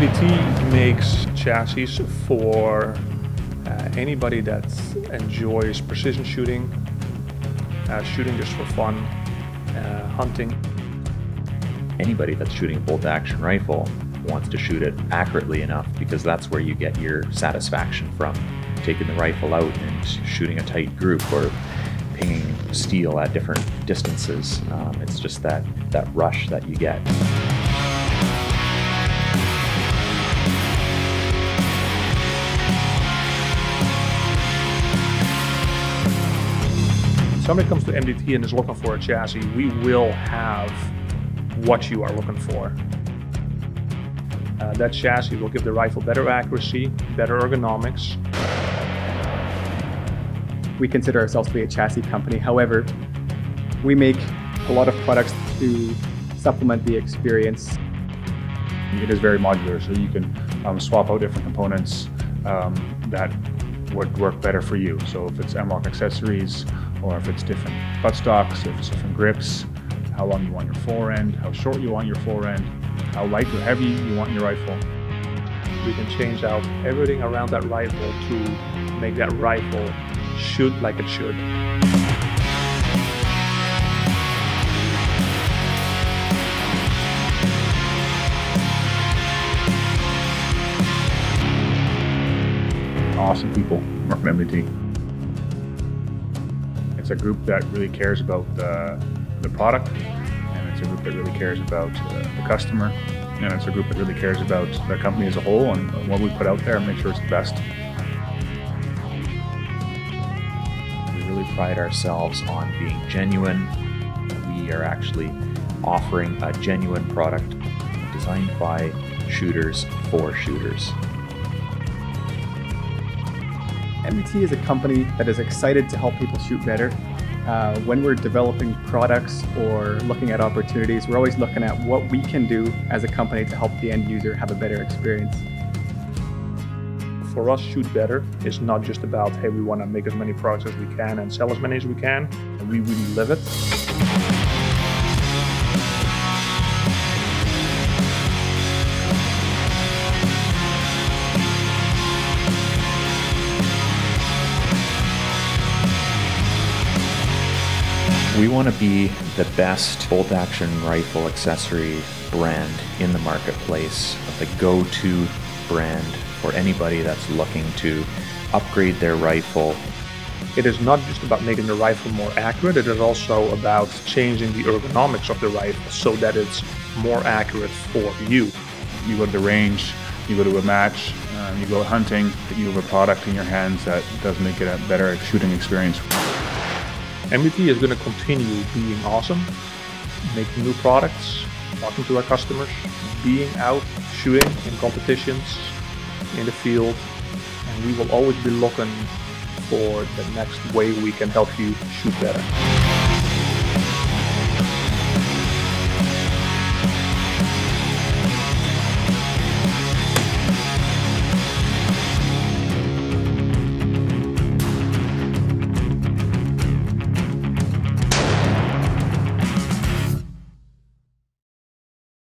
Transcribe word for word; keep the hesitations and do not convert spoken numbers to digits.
M D T makes chassis for uh, anybody that enjoys precision shooting, uh, shooting just for fun, uh, hunting. Anybody that's shooting a bolt-action rifle wants to shoot it accurately enough, because that's where you get your satisfaction from. Taking the rifle out and shooting a tight group or pinging steel at different distances. Um, it's just that, that rush that you get. Somebody comes to M D T and is looking for a chassis, we will have what you are looking for. Uh, that chassis will give the rifle better accuracy, better ergonomics. We consider ourselves to be a chassis company. However, we make a lot of products to supplement the experience. It is very modular, so you can um, swap out different components um, that would work better for you. So if it's M lock accessories, or if it's different buttstocks, if it's different grips, how long you want your forend, how short you want your forend, how light or heavy you want your rifle. We can change out everything around that rifle to make that rifle shoot like it should. Awesome people from M D T. It's a group that really cares about the, the product, and it's a group that really cares about uh, the customer, and it's a group that really cares about the company as a whole and what we put out there and make sure it's the best. We really pride ourselves on being genuine. We are actually offering a genuine product designed by shooters for shooters. M D T is a company that is excited to help people shoot better. Uh, when we're developing products or looking at opportunities, we're always looking at what we can do as a company to help the end user have a better experience. For us, shoot better is not just about, hey, we want to make as many products as we can and sell as many as we can, and we really live it. We want to be the best bolt-action rifle accessory brand in the marketplace, the go-to brand for anybody that's looking to upgrade their rifle. It is not just about making the rifle more accurate, it is also about changing the ergonomics of the rifle so that it's more accurate for you. You go to the range, you go to a match, um, you go hunting, you have a product in your hands that does make it a better shooting experience. M D T is going to continue being awesome, making new products, talking to our customers, being out, shooting in competitions, in the field, and we will always be looking for the next way we can help you shoot better.